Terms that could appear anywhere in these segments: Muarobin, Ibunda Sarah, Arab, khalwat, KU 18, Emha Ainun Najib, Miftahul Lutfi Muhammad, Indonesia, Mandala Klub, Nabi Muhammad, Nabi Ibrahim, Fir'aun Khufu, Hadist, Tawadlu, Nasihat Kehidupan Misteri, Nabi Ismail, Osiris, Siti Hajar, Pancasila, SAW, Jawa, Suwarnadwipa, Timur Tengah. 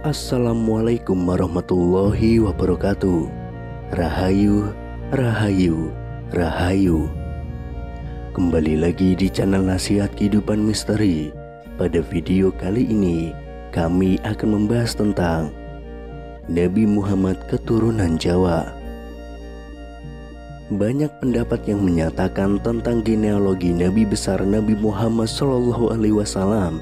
Assalamualaikum warahmatullahi wabarakatuh. Rahayu, rahayu, rahayu. Kembali lagi di channel Nasihat Kehidupan Misteri. Pada video kali ini, kami akan membahas tentang Nabi Muhammad keturunan Jawa. Banyak pendapat yang menyatakan tentang genealogi Nabi besar Nabi Muhammad SAW,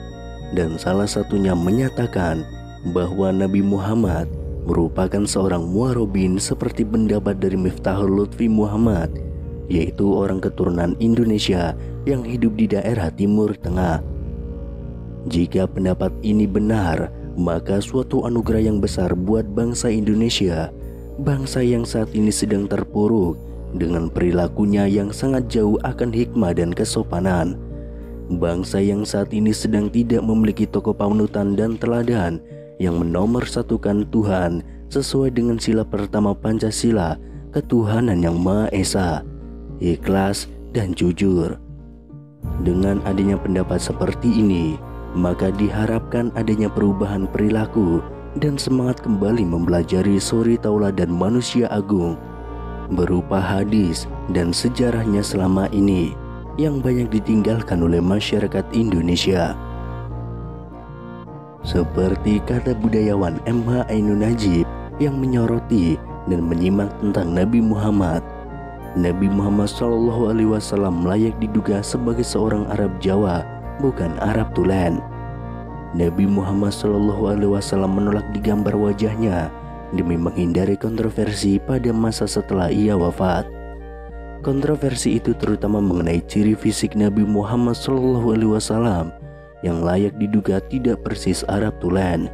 dan salah satunya menyatakan bahwa Nabi Muhammad merupakan seorang muwarobin seperti pendapat dari Miftahul Lutfi Muhammad, yaitu orang keturunan Indonesia yang hidup di daerah Timur Tengah. Jika pendapat ini benar, maka suatu anugerah yang besar buat bangsa Indonesia, bangsa yang saat ini sedang terpuruk dengan perilakunya yang sangat jauh akan hikmah dan kesopanan, bangsa yang saat ini sedang tidak memiliki tokoh panutan dan teladan yang menomorsatukan Tuhan sesuai dengan sila pertama Pancasila, ketuhanan yang Maha Esa, ikhlas dan jujur. Dengan adanya pendapat seperti ini, maka diharapkan adanya perubahan perilaku dan semangat kembali mempelajari suri tauladan manusia agung berupa hadis dan sejarahnya selama ini yang banyak ditinggalkan oleh masyarakat Indonesia. Seperti kata budayawan Emha Ainun Najib yang menyoroti dan menyimak tentang Nabi Muhammad, Nabi Muhammad SAW layak diduga sebagai seorang Arab Jawa, bukan Arab Tulen. Nabi Muhammad SAW menolak digambar wajahnya demi menghindari kontroversi pada masa setelah ia wafat. Kontroversi itu terutama mengenai ciri fisik Nabi Muhammad SAW yang layak diduga tidak persis Arab Tulen.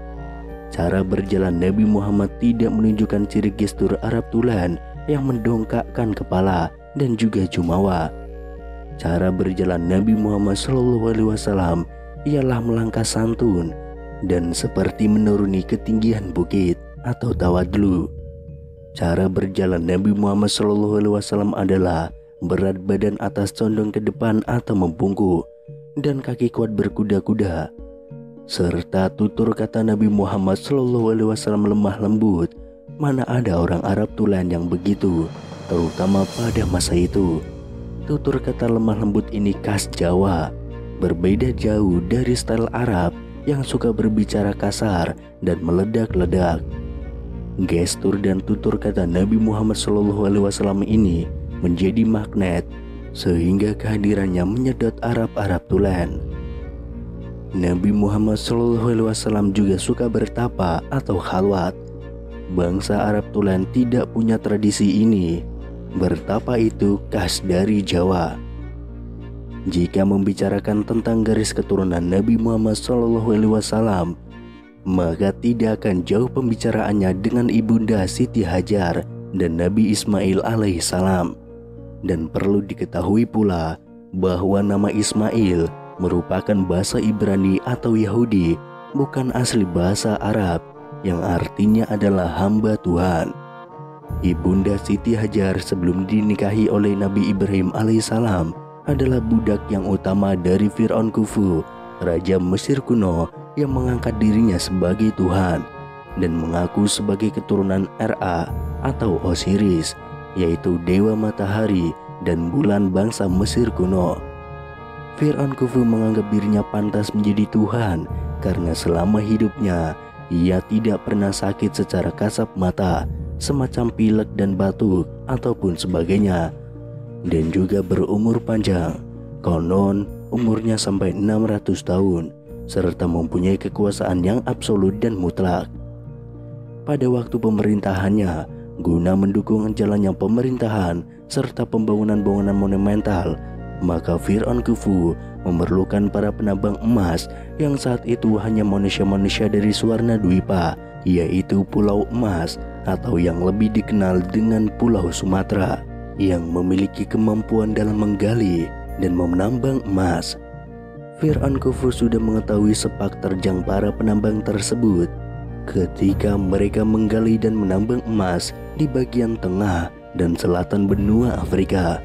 Cara berjalan Nabi Muhammad tidak menunjukkan ciri gestur Arab Tulen yang mendongkakkan kepala dan juga jumawa. Cara berjalan Nabi Muhammad SAW ialah melangkah santun dan seperti menuruni ketinggian bukit atau tawadlu. Cara berjalan Nabi Muhammad SAW adalah berat badan atas condong ke depan atau membungkuk, dan kaki kuat berkuda-kuda, serta tutur kata Nabi Muhammad SAW lemah lembut. Mana ada orang Arab Tulen yang begitu, terutama pada masa itu. Tutur kata lemah lembut ini khas Jawa, berbeda jauh dari style Arab yang suka berbicara kasar dan meledak-ledak. Gestur dan tutur kata Nabi Muhammad SAW ini menjadi magnet, sehingga kehadirannya menyedot Arab-Arab Tulen. Nabi Muhammad SAW juga suka bertapa atau khalwat. Bangsa Arab Tulen tidak punya tradisi ini. Bertapa itu khas dari Jawa. Jika membicarakan tentang garis keturunan Nabi Muhammad SAW, maka tidak akan jauh pembicaraannya dengan Ibunda Siti Hajar dan Nabi Ismail alaihissalam. Dan perlu diketahui pula bahwa nama Ismail merupakan bahasa Ibrani atau Yahudi, bukan asli bahasa Arab, yang artinya adalah hamba Tuhan. Ibunda Siti Hajar sebelum dinikahi oleh Nabi Ibrahim alaihissalam adalah budak yang utama dari Fir'aun Khufu, raja Mesir kuno yang mengangkat dirinya sebagai Tuhan dan mengaku sebagai keturunan Ra atau Osiris, yaitu dewa matahari dan bulan bangsa Mesir kuno. Fir'aun Khufu menganggap dirinya pantas menjadi Tuhan karena selama hidupnya ia tidak pernah sakit secara kasat mata, semacam pilek dan batuk ataupun sebagainya, dan juga berumur panjang. Konon umurnya sampai 600 tahun, serta mempunyai kekuasaan yang absolut dan mutlak. Pada waktu pemerintahannya, guna mendukung jalannya pemerintahan serta pembangunan-bangunan monumental, maka Fir'aun Khufu memerlukan para penambang emas yang saat itu hanya manusia-manusia dari Suwarnadwipa, yaitu Pulau Emas atau yang lebih dikenal dengan Pulau Sumatera, yang memiliki kemampuan dalam menggali dan menambang emas. Fir'aun Khufu sudah mengetahui sepak terjang para penambang tersebut. Ketika mereka menggali dan menambang emas di bagian tengah dan selatan benua Afrika,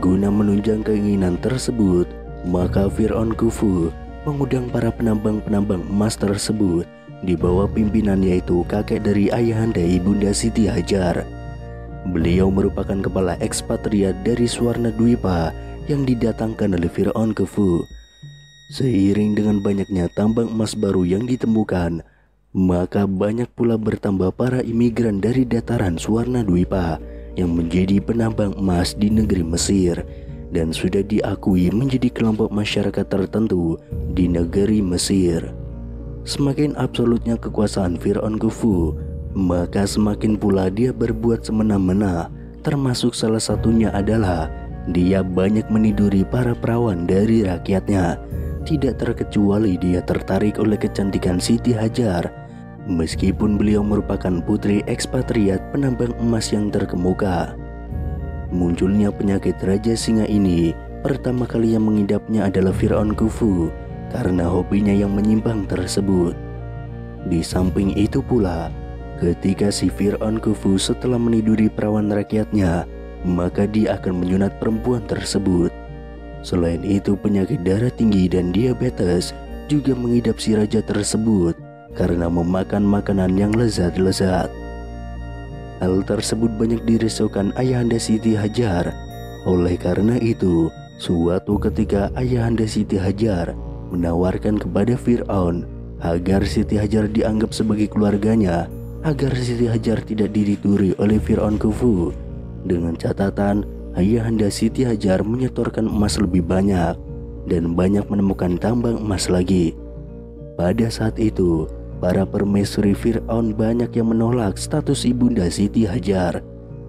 guna menunjang keinginan tersebut, maka Fir'aun Khufu mengundang para penambang-penambang emas tersebut di bawah pimpinan yaitu kakek dari ayahanda Ibunda Siti Hajar. Beliau merupakan kepala ekspatria dari Suwarnadwipa yang didatangkan oleh Fir'aun Khufu. Seiring dengan banyaknya tambang emas baru yang ditemukan, maka banyak pula bertambah para imigran dari dataran Suwarnadwipa yang menjadi penambang emas di negeri Mesir dan sudah diakui menjadi kelompok masyarakat tertentu di negeri Mesir. Semakin absolutnya kekuasaan Fir'aun Khufu, maka semakin pula dia berbuat semena-mena, termasuk salah satunya adalah dia banyak meniduri para perawan dari rakyatnya. Tidak terkecuali dia tertarik oleh kecantikan Siti Hajar, meskipun beliau merupakan putri ekspatriat penambang emas yang terkemuka. Munculnya penyakit raja singa ini, pertama kali yang mengidapnya adalah Fir'aun Khufu karena hobinya yang menyimpang tersebut. Di samping itu pula, ketika si Fir'aun Khufu setelah meniduri perawan rakyatnya, maka dia akan menyunat perempuan tersebut. Selain itu, penyakit darah tinggi dan diabetes juga mengidap si raja tersebut karena memakan makanan yang lezat-lezat. Hal tersebut banyak dirisaukan ayahanda Siti Hajar. Oleh karena itu, suatu ketika ayahanda Siti Hajar menawarkan kepada Fir'aun agar Siti Hajar dianggap sebagai keluarganya, agar Siti Hajar tidak dituri oleh Fir'aun Khufu, dengan catatan ayahanda Siti Hajar menyetorkan emas lebih banyak dan banyak menemukan tambang emas lagi. Pada saat itu, para permaisuri Fir'aun banyak yang menolak status ibunda Siti Hajar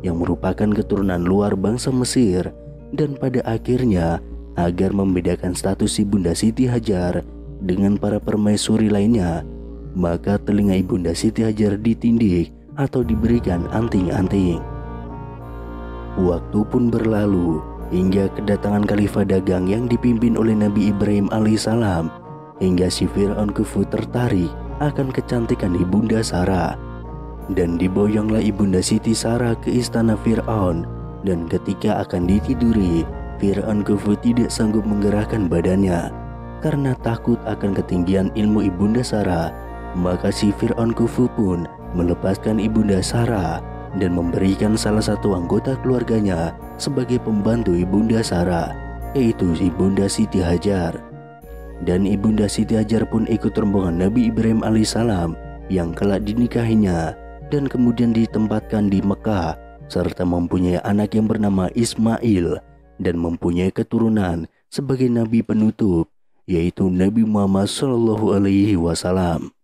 yang merupakan keturunan luar bangsa Mesir, dan pada akhirnya agar membedakan status ibunda Siti Hajar dengan para permaisuri lainnya, maka telinga ibunda Siti Hajar ditindik atau diberikan anting-anting. Waktu pun berlalu hingga kedatangan khalifah dagang yang dipimpin oleh Nabi Ibrahim alaihissalam, hingga si Fir'aun Khufu tertarik akan kecantikan ibunda Sarah, dan diboyonglah ibunda Siti Sarah ke istana Fir'aun. Dan ketika akan ditiduri, Fir'aun Khufu tidak sanggup menggerakkan badannya karena takut akan ketinggian ilmu ibunda Sarah. Maka si Fir'aun Khufu pun melepaskan ibunda Sarah dan memberikan salah satu anggota keluarganya sebagai pembantu ibunda Sarah, yaitu ibunda Siti Hajar. Dan ibunda Siti Hajar pun ikut rombongan Nabi Ibrahim alaihissalam yang kelak dinikahinya dan kemudian ditempatkan di Mekah, serta mempunyai anak yang bernama Ismail dan mempunyai keturunan sebagai nabi penutup, yaitu Nabi Muhammad Shallallahu Alaihi Wasallam.